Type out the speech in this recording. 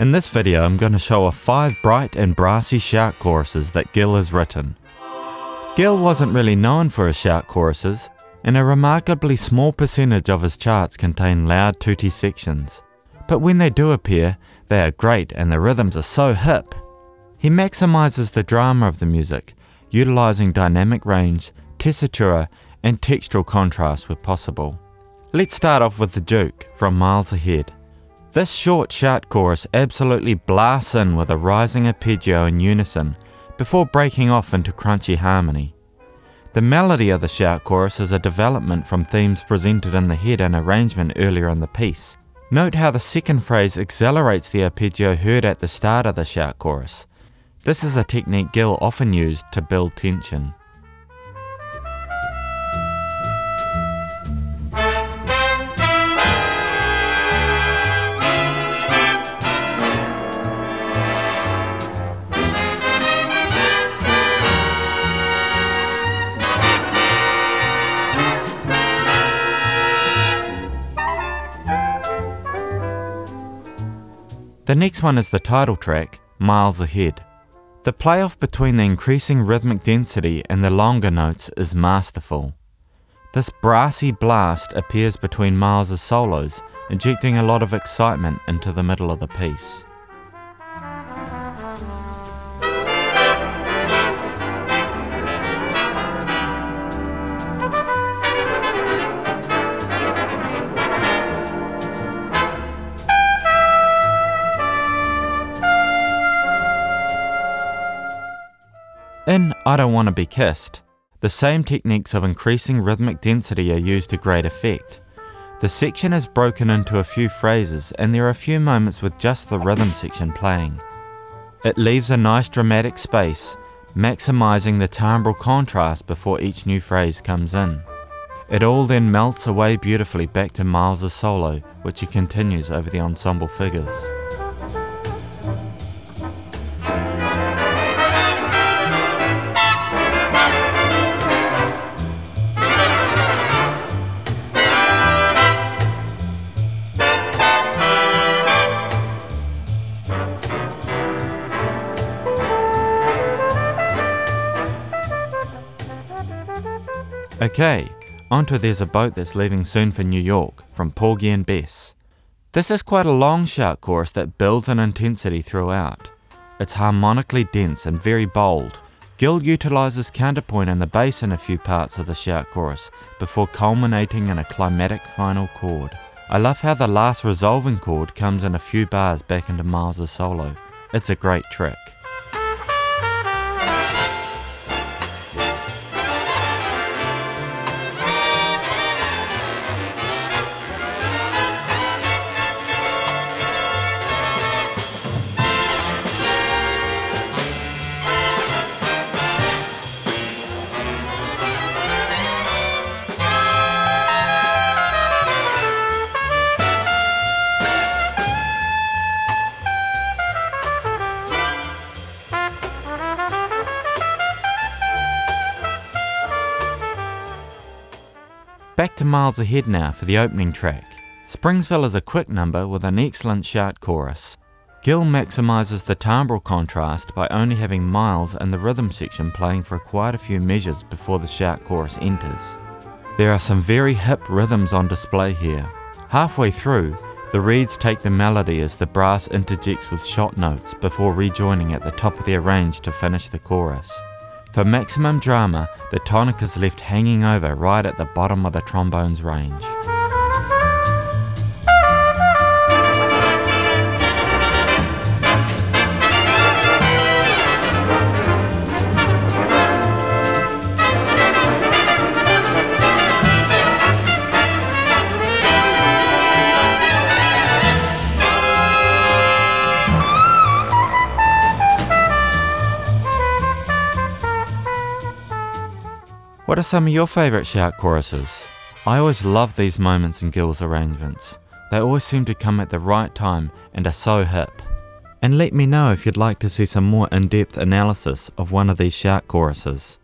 In this video, I'm going to show off 5 bright and brassy shout choruses that Gil has written. Gil wasn't really known for his shout choruses, and a remarkably small percentage of his charts contain loud tooty sections. But when they do appear, they are great and the rhythms are so hip. He maximises the drama of the music, utilising dynamic range, tessitura and textural contrast where possible. Let's start off with the Duke from Miles Ahead. This short shout chorus absolutely blasts in with a rising arpeggio in unison before breaking off into crunchy harmony. The melody of the shout chorus is a development from themes presented in the head and arrangement earlier in the piece. Note how the second phrase accelerates the arpeggio heard at the start of the shout chorus. This is a technique Gil often used to build tension. The next one is the title track, Miles Ahead. The playoff between the increasing rhythmic density and the longer notes is masterful. This brassy blast appears between Miles' solos, injecting a lot of excitement into the middle of the piece. In I Don't Wanna Be Kissed, the same techniques of increasing rhythmic density are used to great effect. The section is broken into a few phrases and there are a few moments with just the rhythm section playing. It leaves a nice dramatic space, maximising the timbral contrast before each new phrase comes in. It all then melts away beautifully back to Miles' solo, which he continues over the ensemble figures. Okay, onto There's a Boat That's Leaving Soon for New York from Porgy and Bess. This is quite a long shout chorus that builds in intensity throughout. It's harmonically dense and very bold. Gil utilises counterpoint in the bass in a few parts of the shout chorus before culminating in a climatic final chord. I love how the last resolving chord comes in a few bars back into Miles' solo. It's a great trick. Back to Miles Ahead now for the opening track. Springsville is a quick number with an excellent shout chorus. Gil maximises the timbral contrast by only having Miles and the rhythm section playing for quite a few measures before the shout chorus enters. There are some very hip rhythms on display here. Halfway through, the reeds take the melody as the brass interjects with short notes before rejoining at the top of their range to finish the chorus. For maximum drama, the tonic is left hanging over right at the bottom of the trombone's range. What are some of your favourite shout choruses? I always love these moments in Gil's arrangements. They always seem to come at the right time and are so hip. And let me know if you'd like to see some more in-depth analysis of one of these shout choruses.